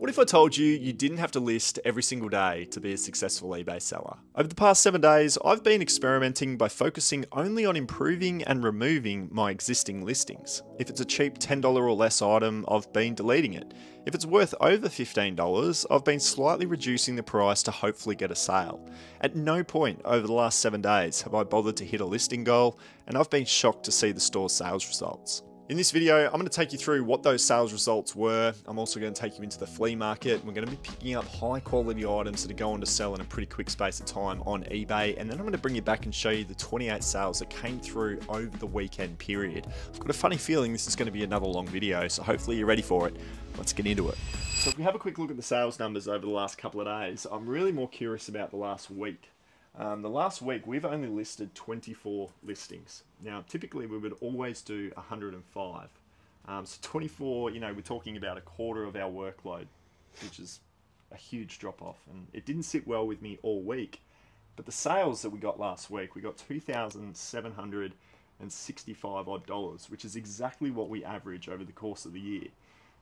What if I told you you didn't have to list every single day to be a successful eBay seller? Over the past 7 days, I've been experimenting by focusing only on improving and removing my existing listings. If it's a cheap $10 or less item, I've been deleting it. If it's worth over $15, I've been slightly reducing the price to hopefully get a sale. At no point over the last 7 days have I bothered to hit a listing goal, and I've been shocked to see the store's sales results. In this video, I'm going to take you through what those sales results were. I'm also going to take you into the flea market. We're going to be picking up high quality items that are going to sell in a pretty quick space of time on eBay. And then I'm going to bring you back and show you the 28 sales that came through over the weekend period. I've got a funny feeling this is going to be another long video, so hopefully you're ready for it. Let's get into it. So if we have a quick look at the sales numbers over the last couple of days, I'm really more curious about the last week. The last week, we've only listed 24 listings. Now, typically we would always do 105. So 24, you know, we're talking about a quarter of our workload, which is a huge drop off. And it didn't sit well with me all week. But the sales that we got last week, we got $2,765 odd dollars, which is exactly what we average over the course of the year.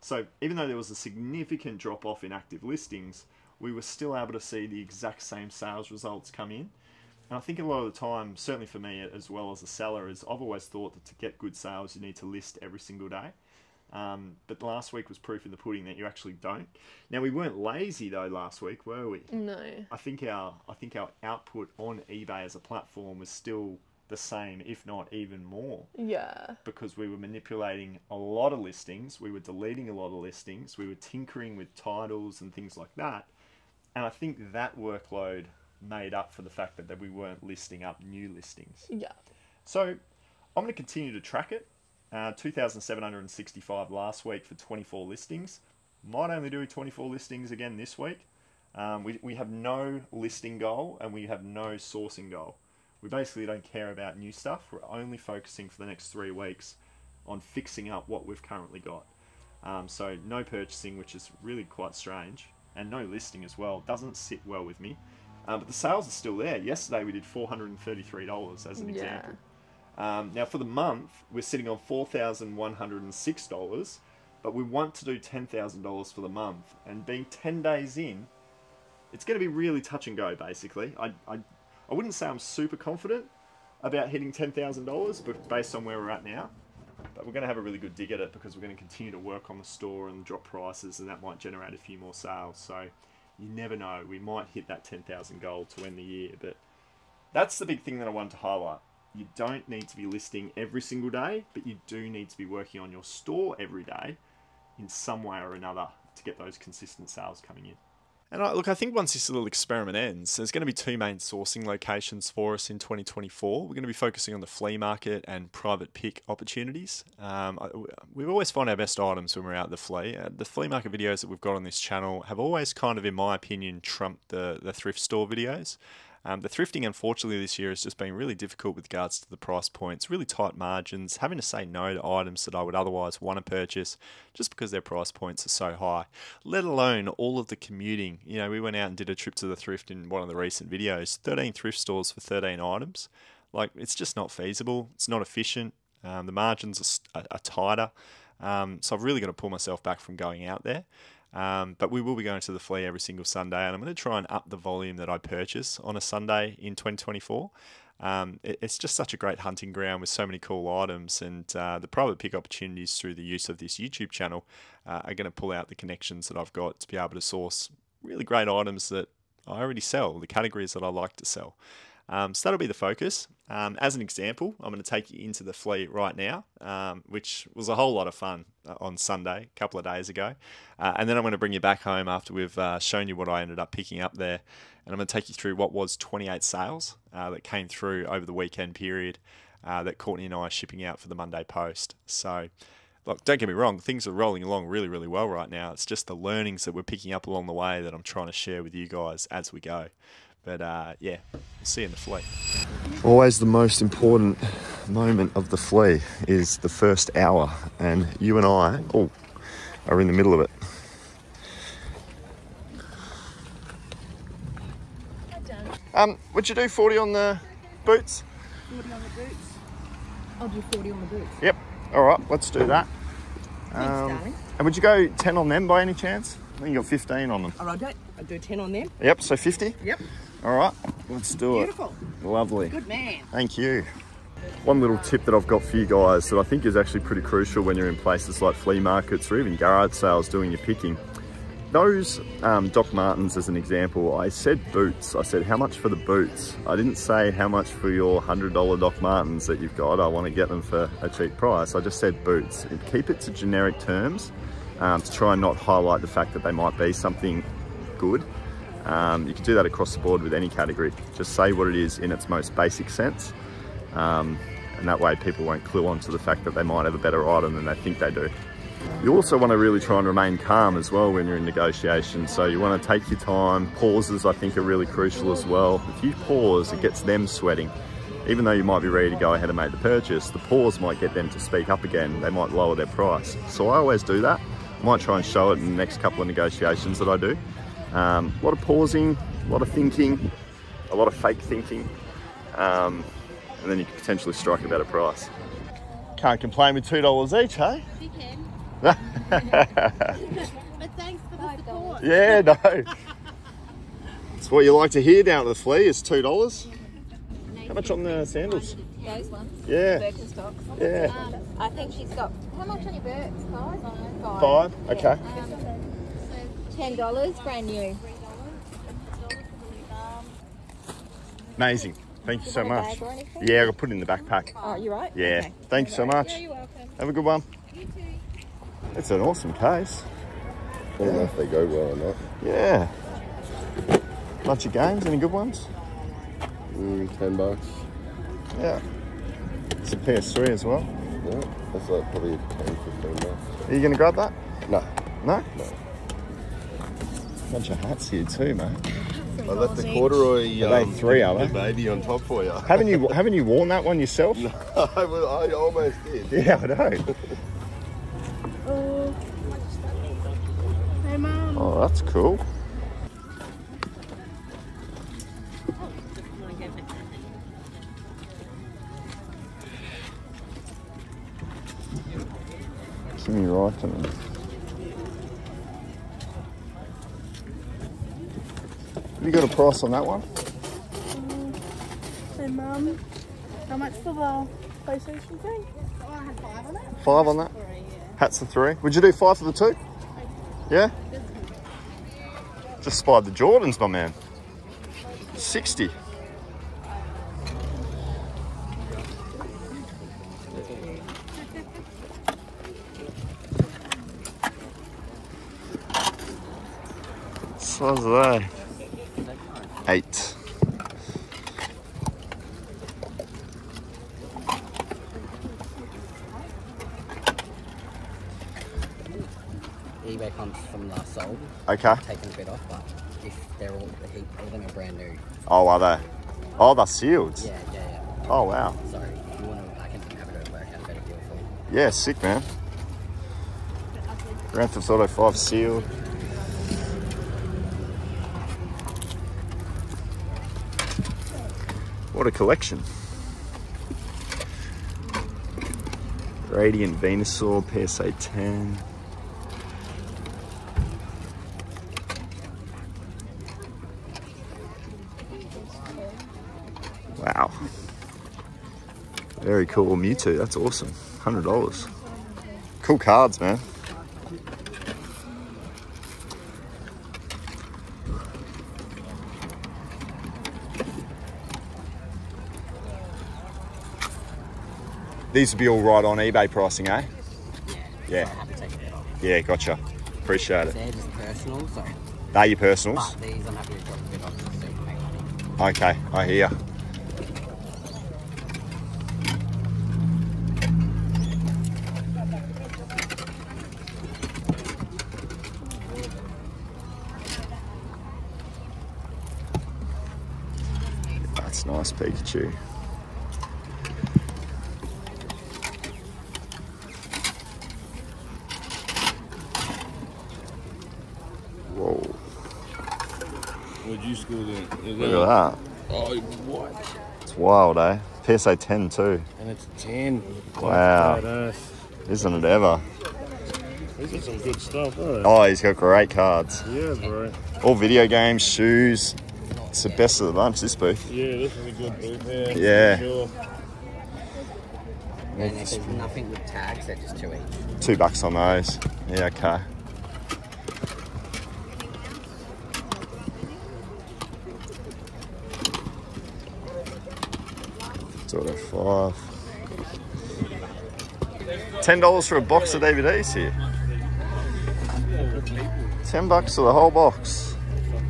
So even though there was a significant drop off in active listings, we were still able to see the exact same sales results come in. And I think a lot of the time, certainly for me as well as a seller, is I've always thought that to get good sales, you need to list every single day. But last week was proof in the pudding that you actually don't. Now, we weren't lazy though last week, were we? No. I think our output on eBay as a platform was still the same, if not even more. Yeah. Because we were manipulating a lot of listings. We were deleting a lot of listings. We were tinkering with titles and things like that. And I think that workload made up for the fact that we weren't listing up new listings. Yeah. So I'm going to continue to track it. 2,765 last week for 24 listings. Might only do 24 listings again this week. We have no listing goal and we have no sourcing goal. We basically don't care about new stuff. We're only focusing for the next 3 weeks on fixing up what we've currently got. So no purchasing, which is really quite strange. And no listing as well, doesn't sit well with me. But the sales are still there. Yesterday we did $433 as an example. Now for the month, we're sitting on $4,106, but we want to do $10,000 for the month. And being 10 days in, it's going to be really touch and go, basically. I wouldn't say I'm super confident about hitting $10,000, but based on where we're at now. But we're going to have a really good dig at it because we're going to continue to work on the store and drop prices, and that might generate a few more sales. So you never know. We might hit that 10,000 goal to end the year. But that's the big thing that I wanted to highlight. You don't need to be listing every single day, but you do need to be working on your store every day in some way or another to get those consistent sales coming in. And look, I think once this little experiment ends, there's going to be two main sourcing locations for us in 2024. We're going to be focusing on the flea market and private pick opportunities. We always find our best items when we're out at the flea. The flea market videos that we've got on this channel have always kind of, in my opinion, trumped the thrift store videos. The thrifting, unfortunately, this year has just been really difficult with regards to the price points, really tight margins, having to say no to items that I would otherwise want to purchase just because their price points are so high, let alone all of the commuting. You know, we went out and did a trip to the thrift in one of the recent videos, 13 thrift stores for 13 items. Like, it's just not feasible. It's not efficient. The margins are tighter. So I've really got to pull myself back from going out there. But we will be going to the flea every single Sunday, and I'm going to try and up the volume that I purchase on a Sunday in 2024. It's just such a great hunting ground with so many cool items, and the private pick opportunities through the use of this YouTube channel are going to pull out the connections that I've got to be able to source really great items that I already sell, the categories that I like to sell. So that'll be the focus. As an example, I'm going to take you into the flea right now, which was a whole lot of fun on Sunday, a couple of days ago. And then I'm going to bring you back home after we've shown you what I ended up picking up there. And I'm going to take you through what was 28 sales that came through over the weekend period that Courtney and I are shipping out for the Monday post. So look, don't get me wrong, things are rolling along really, really well right now. It's just the learnings that we're picking up along the way that I'm trying to share with you guys as we go. But yeah, we'll see you in the flea. Always the most important moment of the flea is the first hour, and you and I are in the middle of it. Would you do 40 on the boots? 40 on the boots? I'll do 40 on the boots. Yep, all right, let's do that. Thanks, darling. And would you go 10 on them by any chance? I think you got 15 on them. Oh, I do 10 on them. Yep, so 50? Yep. All right, let's do it. Beautiful. Lovely. Good man. Thank you. One little tip that I've got for you guys that I think is actually pretty crucial when you're in places like flea markets or even garage sales doing your picking. Those Doc Martens as an example, I said boots. I said, how much for the boots? I didn't say how much for your $100 Doc Martens that you've got. I want to get them for a cheap price. I just said boots. And keep it to generic terms to try and not highlight the fact that they might be something good. You can do that across the board with any category. Just say what it is in its most basic sense. And that way people won't clue on to the fact that they might have a better item than they think they do. You also want to really try and remain calm as well when you're in negotiations. So you want to take your time. Pauses, I think, are really crucial as well. If you pause, it gets them sweating. Even though you might be ready to go ahead and make the purchase, the pause might get them to speak up again. They might lower their price. So I always do that. I might try and show it in the next couple of negotiations that I do. A lot of pausing, a lot of thinking, a lot of fake thinking. And then you could potentially strike a better price. Can't complain with $2 each, hey? You can. But thanks for the support. Yeah, no. It's what you like to hear down at the flea, it's $2. How much on the sandals? Those ones? Yeah. Birkenstocks. Yeah. I think she's got, how much on your Birks? Five? Yeah. Okay. $10, brand new. Amazing. Thank you so much. Yeah, I'll put it in the backpack. Oh, you're right? Yeah. Okay. Thank you so much. Yeah, you're welcome. Have a good one. You too. It's an awesome case. I don't know if they go well or not. Yeah. Bunch of games, any good ones? $10. Yeah. It's a PS3 as well. Yeah, that's like probably 10, 15 bucks. Are you going to grab that? No. No? No. Bunch of hats here too, mate. I left the corduroy baby on top for you. Haven't you worn that one yourself? No, I almost did. Yeah, I know. Hey, Mum. Oh, that's cool. Jimmy Wrighton. Have you got a price on that one? Hey, Mum, how much for the PlayStation thing? Oh, I had 5 on that. 5 on that? 3, yeah. Hats are 3. Would you do 5 for the 2? Yeah? Just spied the Jordans, my man. 60. Size of that. 8. eBay comes from last sold. Okay. Taken a bit off, but if they're all even a brand new. Oh, are they? Oh, they're sealed. Yeah, yeah, yeah. Oh wow. Sorry, if you want to, I can have it over a better deal for you. Yeah, sick man. Grand Theft Auto 5 sealed. What a collection. Radiant Venusaur, PSA 10. Wow. Very cool Mewtwo, that's awesome. $100. Cool cards, man. These would be all right on eBay pricing, eh? Yeah. Yeah, gotcha. Appreciate it. They're just personal, so. They're your personals? But these I'm happy to drop a bit off so you can make money. Okay, I hear. That's nice, Pikachu. Look at that. Oh, what? It's wild, eh? PSA 10 too. And it's 10. Wow. Isn't it ever? These are some good stuff, eh? Oh, he's got great cards. Yeah, bro. All video games, shoes. It's the best of the bunch, this booth. Yeah, this is a good booth, yeah. Yeah. For sure. And if there's nothing with tags, they're just too easy. $2 on those. Yeah, okay. $5. $10 for a box of DVDs here. $10 for the whole box.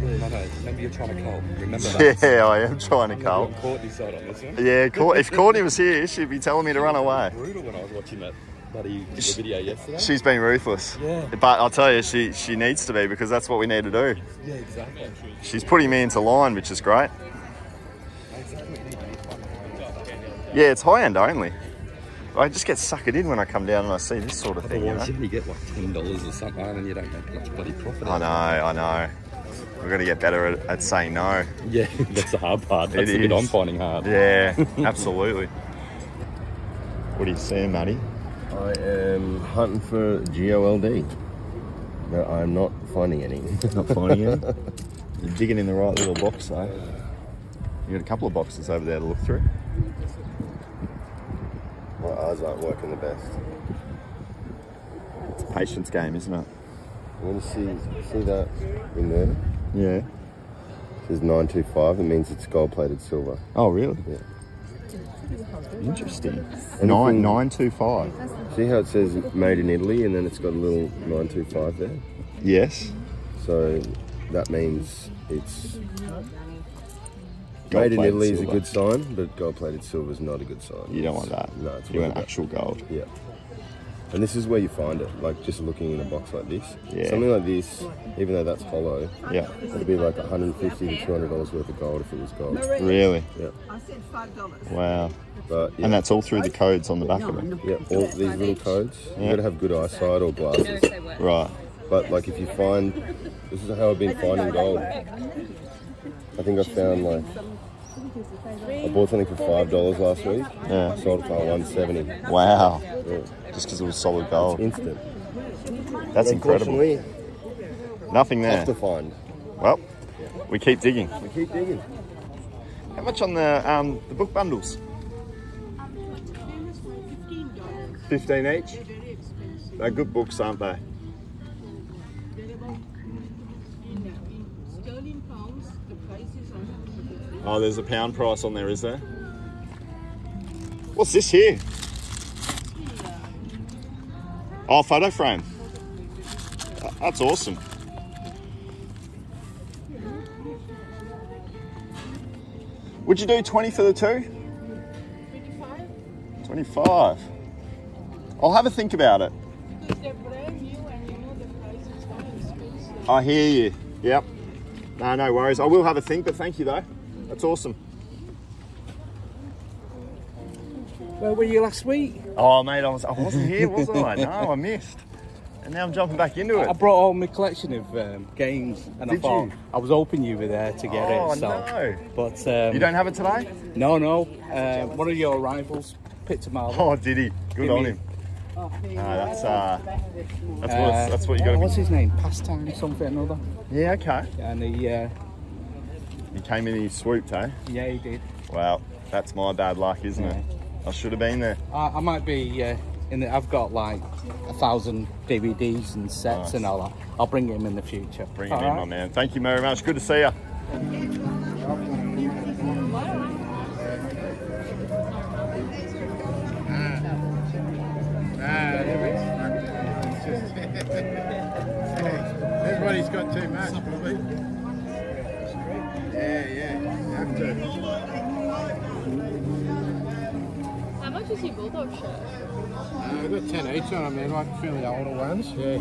Remember you're trying to cull. Remember that. Yeah, I am trying to cull. Courtney side on this one. Yeah, if Courtney was here, she'd be telling me to run away. Brutal when I was watching that bloody video yesterday. She's been ruthless. Yeah. But I'll tell you, she needs to be, because that's what we need to do. Yeah, exactly. She's putting me into line, which is great. Yeah, it's high-end only. I just get suckered in when I come down and I see this sort of thing, you know? You get like $10 or something and you don't make much bloody profit. I know, I know. We've got to get better at saying no. Yeah, that's the hard part. That's the bit I'm finding hard. Yeah, absolutely. What are you seeing, Matty? I am hunting for GOLD, but I'm not finding any. Not finding any? You're digging in the right little box, though. You've got a couple of boxes over there to look through. My eyes aren't working the best. It's a patience game, isn't it? You want to see that in there? Yeah. It says 925, it means it's gold-plated silver. Oh, really? Yeah. Interesting. 925. See how it says made in Italy and then it's got a little 925 there? Yes. So that means it's... Made in Italy is a good sign, but gold-plated silver is not a good sign. You don't want that. No, it's you want actual gold. Yeah. And this is where you find it, like just looking in a box like this. Yeah. Something like this, even though that's hollow, yeah, it'd be like $150 to $200 worth of gold if it was gold. Really? Yeah. I said $5. Wow. But, yeah. And that's all through the codes on the back of it? Yeah, all these little codes. Yeah. You've got to have good eyesight or glasses. Right. But like if you find... This is how I've been finding gold. I think I found like... I bought something for $5 last week. Yeah. Sold it for $170. Wow. Yeah. Just because it was solid gold. It's instant. That's incredible. Nothing there. Tough to find. Well, we keep digging. We keep digging. How much on the book bundles? $15 each. They're good books, aren't they? Oh, there's a pound price on there, is there? What's this here? Oh, photo frame. That's awesome. Would you do 20 for the two? 25. I'll have a think about it. Because they're brand new and you know the price is not expensive. I hear you. Yep. No, no worries. I will have a think, but thank you though. That's awesome. Where were you last week? Oh, mate, I wasn't here, was I? No, I missed. And now I'm jumping back into it. I brought all my collection of games, and I thought I was hoping you were there to get it. Oh, so. No. But, you don't have it today? No, no. One of your rivals picked them out. Oh, did he? Good on him. No, that's what you got to be. What's his name? Pastime something or another. Yeah, okay. And he came in and he swooped, eh? Yeah, he did. Wow, that's my bad luck, isn't it? I should have been there. I might be in the... I've got like 1,000 DVDs and sets and all that. I'll bring him in the future. Bring him in, my man. Thank you very much. Good to see you. Everybody's got too much, probably. Yeah, yeah. Have to. How much is your Bulldog shirt? I've got 10 each on them, like fairly older ones. Yeah.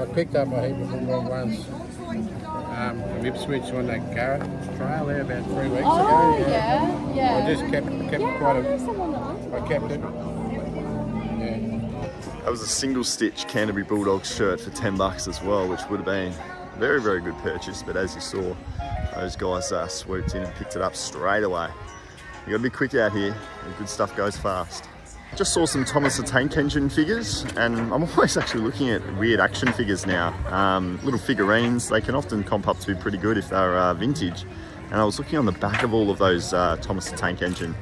I picked up a heap of Bulldog ones from Ipswich on that Garrett trail there about 3 weeks ago. Oh, yeah, yeah. I just kept quite a... I kept it. That was a single stitch Canterbury Bulldogs shirt for $10 as well, which would have been a very, very good purchase. But as you saw, those guys swooped in and picked it up straight away. You got to be quick out here, and good stuff goes fast. Just saw some Thomas the Tank Engine figures, and I'm always actually looking at weird action figures now. Little figurines, they can often comp up to be pretty good if they're vintage. And I was looking on the back of all of those Thomas the Tank Engine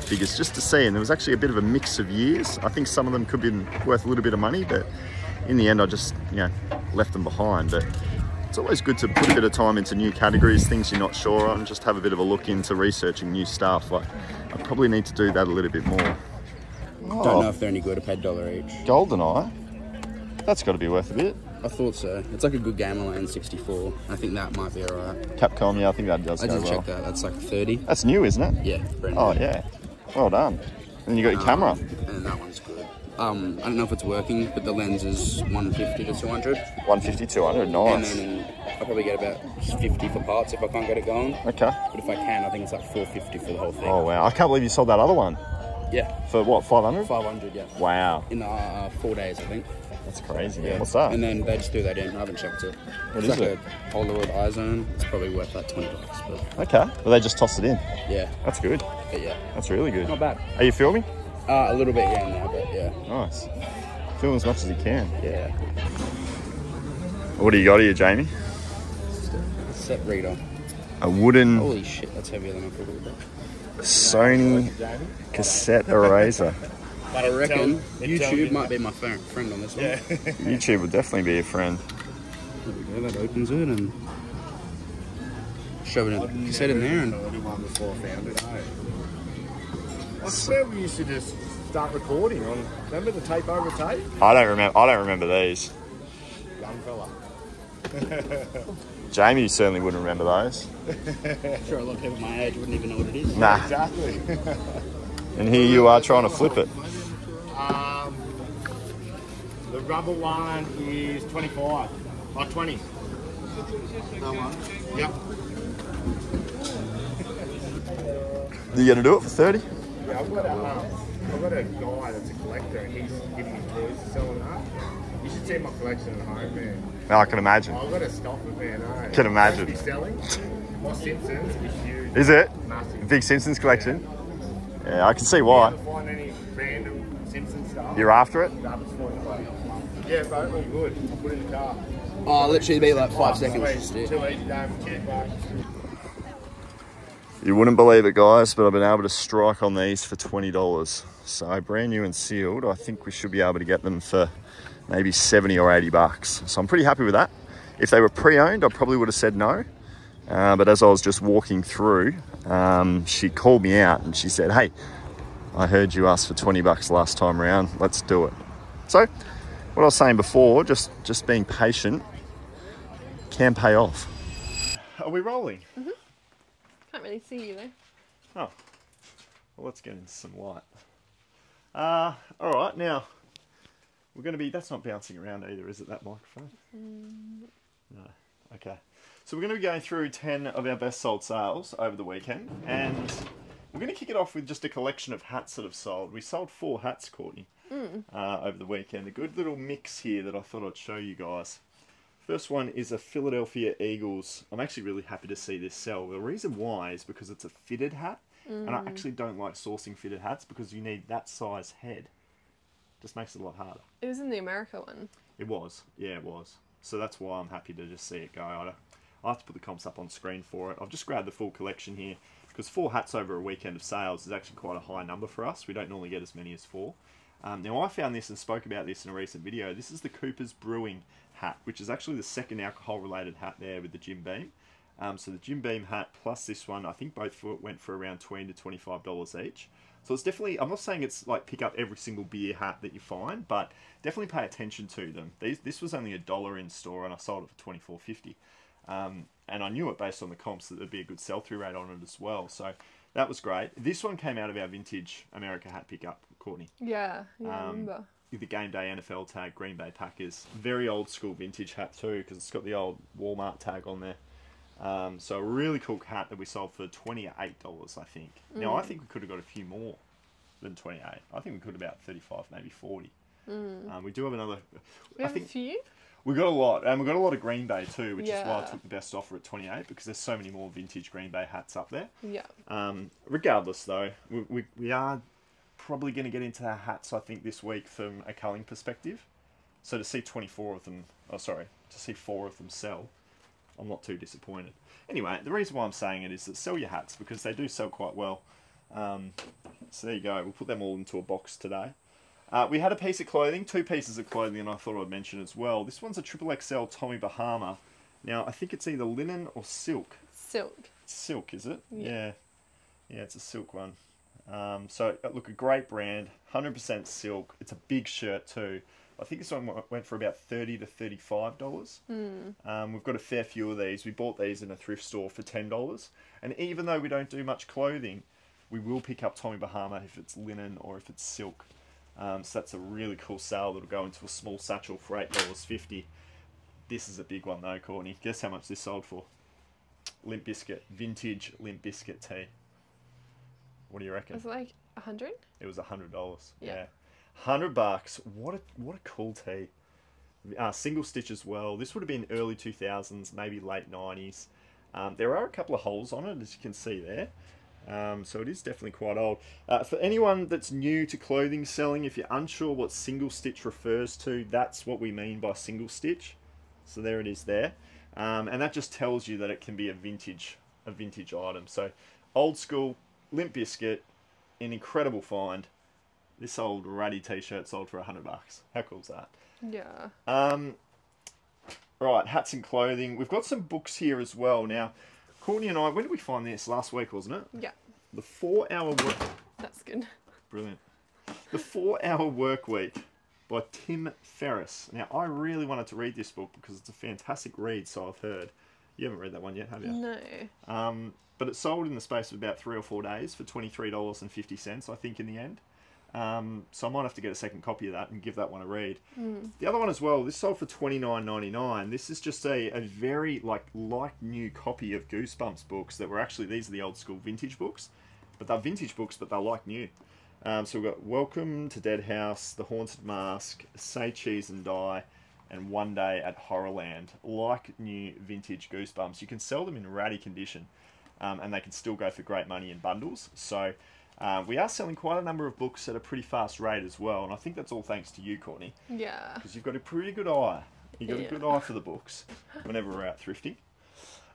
figures just to see, and there was actually a bit of a mix of years. I think some of them could be worth a little bit of money, but in the end I just, you know, left them behind. But it's always good to put a bit of time into new categories, things you're not sure on, just have a bit of a look into researching new stuff. Like, I probably need to do that a little bit more. Oh. Don't know if they're any good. I paid $1 each. GoldenEye? That's got to be worth a bit. I thought so. It's like a good game on N64. I think that might be alright. Capcom, yeah, I think that does go well. I did check that. That's like 30. That's new, isn't it? Yeah, brand new. Oh, yeah. Well done. And you got your camera. And that one's good. I don't know if it's working, but the lens is 150 to 200. 150, 200, nice. And then I'll probably get about 50 for parts if I can't get it going. Okay. But if I can, I think it's like 450 for the whole thing. Oh, wow. I can't believe you sold that other one. Yeah. For what, 500? 500, yeah. Wow. In 4 days, I think. That's crazy, yeah. What's that? And then they just do that in. I haven't checked it. What is it? It's like a Polaroid iZone. It's probably worth like $20. But... okay. Well, they just toss it in. Yeah. That's good. But yeah. That's really good. Not bad. Are you filming? A little bit here and there, but yeah. Nice. Film as much as you can. Yeah. What do you got here, Jamie? Set reader. A wooden... holy shit, that's heavier than I thought it would be. Sony cassette eraser. But I reckon YouTube might be my friend on this one. Yeah. YouTube would definitely be a friend. There we go, that opens it and shove it in, cassette in there. And one before I found it. I swear we used to just start recording on. Remember the tape over tape? I don't remember these. Young fella. Jamie certainly wouldn't remember those. I'm sure a lot of people my age wouldn't even know what it is. Nah. Exactly. And here you are trying to flip it. The rubber one is 25 or 20. That one? Yep. Are you going to do it for 30? Yeah, I've got a guy that's a collector and he's giving his boys to sell that. You should see my collection at home, man. No, I can imagine. I've got to stop it, man. I can imagine. Selling. My Simpsons is huge. Is it? Massive. Big Simpsons collection? Yeah, yeah, I can see why. You find any random Simpsons stuff. You're after it? No, yeah, but we would. I'll put it in the car. Oh, literally be like 5 seconds. You wouldn't believe it, guys, but I've been able to strike on these for $20. So brand new and sealed. I think we should be able to get them for maybe 70 or 80 bucks. So I'm pretty happy with that. If they were pre-owned, I probably would have said no. But as I was just walking through, she called me out and she said, hey, I heard you asked for 20 bucks last time around. Let's do it. So what I was saying before, just being patient can pay off. Are we rolling? Mm-hmm. Can't really see you there. Oh, well, let's get into some light. All right, now. We're going to be, that's not bouncing around either, is it, that microphone? No. Okay. So we're going to be going through 10 of our best sold sales over the weekend, and we're going to kick it off with just a collection of hats that have sold. We sold 4 hats, Courtney, over the weekend. A good little mix here that I thought I'd show you guys. First one is a Philadelphia Eagles. I'm actually really happy to see this sell. The reason why is because it's a fitted hat, and I actually don't like sourcing fitted hats because you need that size head. Just makes it a lot harder. It was in the America one. It was. Yeah, it was. So that's why I'm happy to just see it go. I'll have to put the comps up on screen for it. I've just grabbed the full collection here because 4 hats over a weekend of sales is actually quite a high number for us. We don't normally get as many as 4. Now, I found this and spoke about this in a recent video. This is the Cooper's Brewing hat, which is actually the second alcohol-related hat there with the Jim Beam. So the Jim Beam hat plus this one, I think both went for around $20 to $25 each. So it's definitely, I'm not saying it's like pick up every single beer hat that you find, but definitely pay attention to them. This was only $1 in store and I sold it for $24.50. And I knew it based on the comps that there'd be a good sell-through rate on it as well. So that was great. This one came out of our vintage America hat pickup, Courtney. Yeah, I remember. The Game Day NFL tag, Green Bay Packers. Very old school vintage hat too, because it's got the old Walmart tag on there. So a really cool hat that we sold for $28, I think. Now, I think we could have got a few more than 28. I think we could have about 35, maybe 40. We do have another... I think a few? We got a lot. And we got a lot of Green Bay too, which is why I took the best offer at 28, because there's so many more vintage Green Bay hats up there. Yeah. Regardless, though, we are probably going to get into their hats, I think, this week from a culling perspective. So to see 24 of them, oh sorry, to see 4 of them sell, I'm not too disappointed. Anyway, the reason why I'm saying it is that sell your hats, because they do sell quite well. So there you go, we'll put them all into a box today. We had a piece of clothing, 2 pieces of clothing, and I thought I'd mention as well. This one's a XXL Tommy Bahama. Now, I think it's either linen or silk. Silk. Silk, is it? Yeah. Yeah, it's a silk one. So, look, a great brand, 100% silk. It's a big shirt too. I think this one went for about $30 to $35. Mm. We've got a fair few of these. We bought these in a thrift store for $10. And even though we don't do much clothing, we will pick up Tommy Bahama if it's linen or if it's silk. So that's a really cool sale that'll go into a small satchel for $8.50. This is a big one though, Courtney. Guess how much this sold for? Limp Bizkit. Vintage Limp Bizkit tee. What do you reckon? It was like 100? It was $100. Yeah. $100. What a cool tee. Single stitch as well. This would have been early 2000s, maybe late 90s. There are a couple of holes on it, as you can see there. So it is definitely quite old. For anyone that's new to clothing selling, if you're unsure what single stitch refers to, that's what we mean by single stitch. So there it is there. And that just tells you that it can be a vintage item. So old school, Limp Bizkit, an incredible find. This old ratty t-shirt sold for $100. How cool is that? Yeah. Right, hats and clothing. We've got some books here as well. Now, Courtney and I, when did we find this? Last week, wasn't it? Yeah. The 4-Hour Work... That's good. Brilliant. The 4-Hour Work Week by Tim Ferriss. Now, I really wanted to read this book because it's a fantastic read, so I've heard. You haven't read that one yet, have you? No. But it sold in the space of about 3 or 4 days for $23.50, I think, in the end. So I might have to get a second copy of that and give that one a read. Mm. The other one as well, this sold for $29.99. This is just a very like new copy of Goosebumps books that were actually, these are the old school vintage books, but they're vintage books, but they're like new. So we've got Welcome to Dead House, The Haunted Mask, Say Cheese and Die, and One Day at Horrorland. Like new vintage Goosebumps. You can sell them in ratty condition, and they can still go for great money in bundles. So we are selling quite a number of books at a pretty fast rate as well, and I think that's all thanks to you, Courtney. Yeah. Because you've got a pretty good eye. You've got a good eye for the books whenever we're out thrifting.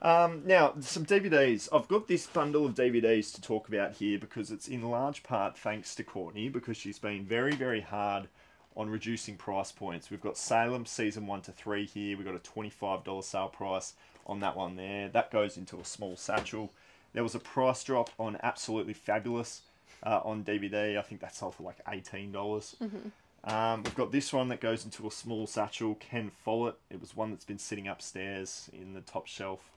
Now, some DVDs. I've got this bundle of DVDs to talk about here because it's in large part thanks to Courtney, because she's been very, very hard on reducing price points. We've got Salem Season 1 to 3 here. We've got a $25 sale price on that one there. That goes into a small satchel. There was a price drop on Absolutely Fabulous on DVD. I think that sold for like $18. Mm-hmm. We've got this one that goes into a small satchel, Ken Follett. It was one that's been sitting upstairs in the top shelf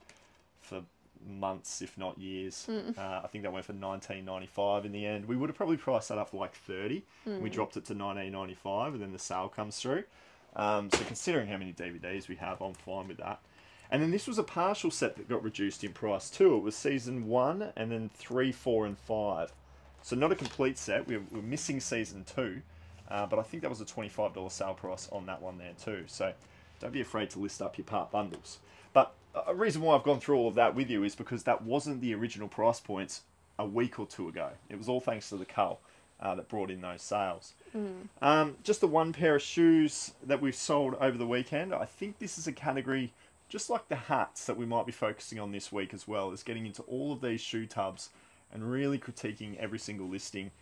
for months, if not years. Mm. I think that went for $19.95 in the end. We would have probably priced that up for like $30. Mm. We dropped it to $19.95, and then the sale comes through. So considering how many DVDs we have, I'm fine with that. And then this was a partial set that got reduced in price too. It was Season 1 and then 3, 4 and 5. So not a complete set. We're missing Season 2. But I think that was a $25 sale price on that one there too. So don't be afraid to list up your part bundles. But a reason why I've gone through all of that with you is because that wasn't the original price points a week or 2 ago. It was all thanks to the cull that brought in those sales. Mm. Just the one pair of shoes that we've sold over the weekend. I think this is a category, just like the hats that we might be focusing on this week as well, is getting into all of these shoe tubs and really critiquing every single listing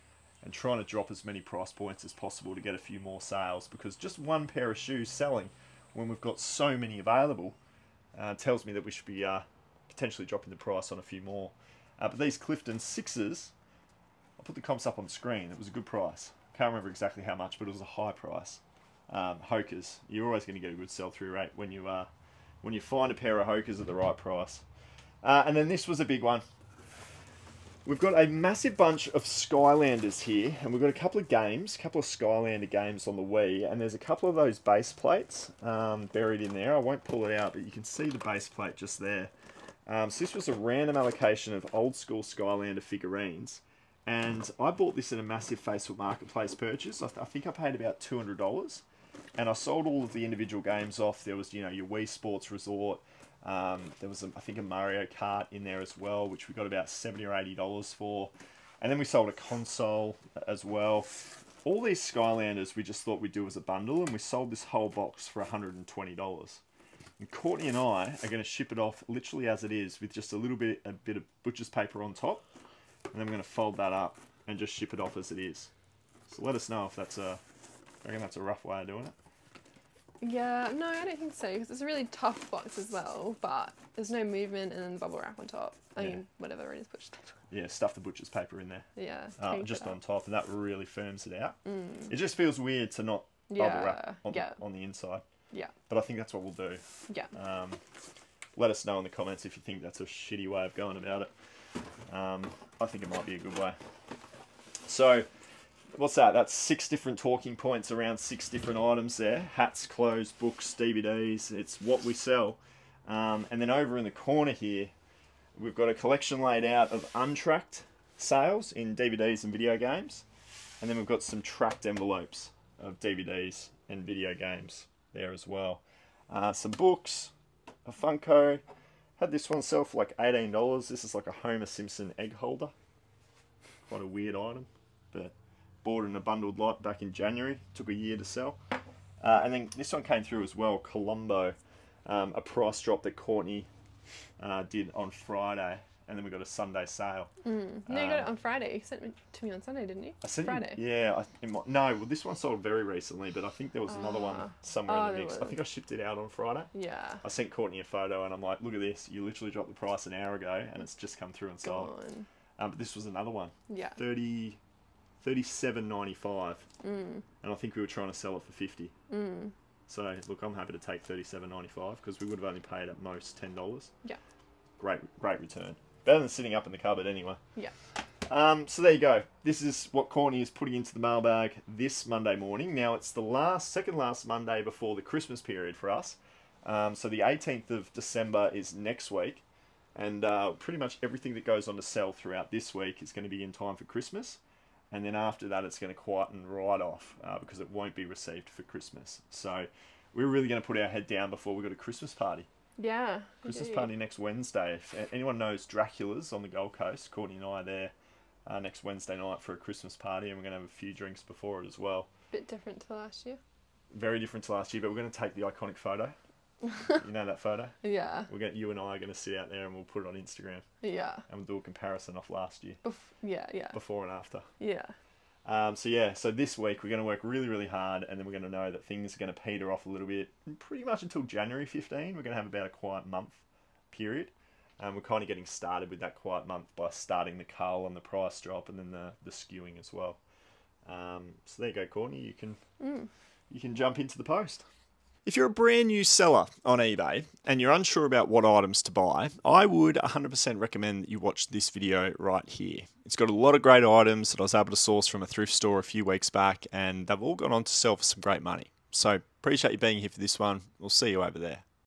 and trying to drop as many price points as possible to get a few more sales, because just one pair of shoes selling when we've got so many available tells me that we should be potentially dropping the price on a few more. But these Clifton 6s, I'll put the comps up on screen. It was a good price. Can't remember exactly how much, but it was a high price. Hokers. You're always going to get a good sell-through rate when you find a pair of Hokers at the right price. And then this was a big one. We've got a massive bunch of Skylanders here, and we've got a couple of games, a couple of Skylander games on the Wii, and there's a couple of those base plates buried in there. I won't pull it out, but you can see the base plate just there. So this was a random allocation of old school Skylander figurines, and I bought this in a massive Facebook Marketplace purchase. I think I paid about $200. And I sold all of the individual games off. There was, you know, your Wii Sports Resort. There was, I think, a Mario Kart in there as well, which we got about $70 or $80 for. And then we sold a console as well. All these Skylanders we just thought we'd do as a bundle, and we sold this whole box for $120. And Courtney and I are going to ship it off literally as it is, with just a bit of butcher's paper on top. And I'm going to fold that up and just ship it off as it is. So let us know if that's a... I reckon that's a rough way of doing it. Yeah, no, I don't think so, because it's a really tough box as well, but there's no movement, and then bubble wrap on top. I mean, whatever it is, butcher's paper. Yeah, stuff the butcher's paper in there. Yeah. Just on top, and that really firms it out. Mm. It just feels weird to not bubble wrap on the inside. Yeah. But I think that's what we'll do. Yeah. Let us know in the comments if you think that's a shitty way of going about it. I think it might be a good way. So... what's that? That's 6 different talking points around 6 different items there. Hats, clothes, books, DVDs. It's what we sell. And then over in the corner here, we've got a collection laid out of untracked sales in DVDs and video games. And then we've got some tracked envelopes of DVDs and video games there as well. Some books, a Funko. Had this one sell for like $18. This is like a Homer Simpson egg holder. Quite a weird item, but... bought in a bundled lot back in January. Took a year to sell. And then this one came through as well, Columbo. A price drop that Courtney did on Friday. And then we got a Sunday sale. Mm. No, you got it on Friday. You sent it to me on Sunday, didn't you? I sent Friday. Yeah. Well, this one sold very recently, but I think there was another one somewhere in the mix. I think I shipped it out on Friday. Yeah. I sent Courtney a photo and I'm like, look at this. You literally dropped the price an hour ago and it's just come through and sold. But this was another one. Yeah. $37.95, and I think we were trying to sell it for $50. Mm. So look, I'm happy to take $37.95 because we would have only paid at most $10. Yeah, great return. Better than sitting up in the cupboard anyway. Yeah. So there you go. This is what Courtney is putting into the mailbag this Monday morning. Now it's the second last Monday before the Christmas period for us. So the 18th of December is next week, and pretty much everything that goes on to sell throughout this week is going to be in time for Christmas. And then after that, it's going to quieten right off because it won't be received for Christmas. So we're really going to put our head down before we go to Christmas party. Yeah. Christmas party next Wednesday. If anyone knows Dracula's on the Gold Coast, Courtney and I are there next Wednesday night for a Christmas party, and we're going to have a few drinks before it as well. Bit different to last year. Very different to last year, but we're going to take the iconic photo. You know that photo? Yeah. We're going, you and I are going to sit out there and we'll put it on Instagram. Yeah. And we'll do a comparison off last year. Before and after. Yeah. So this week we're going to work really, really hard, and then we're going to know that things are going to peter off a little bit. Pretty much until January 15, we're going to have about a quiet month period. We're kind of getting started with that quiet month by starting the cull on the price drop and then the skewing as well. So there you go, Courtney. You can jump into the post. If you're a brand new seller on eBay and you're unsure about what items to buy, I would 100% recommend that you watch this video right here. It's got a lot of great items that I was able to source from a thrift store a few weeks back, and they've all gone on to sell for some great money. So appreciate you being here for this one. We'll see you over there.